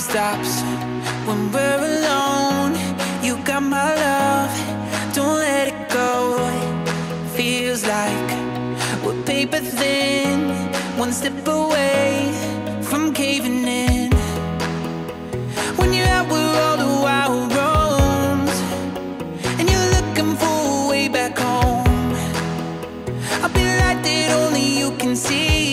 stops when we're alone. You got my love, don't let it go. Feels like we're paper thin, one step away from caving in. When you're out, we're all the wild roams, and you're looking for a way back home. I'll be like that only you can see.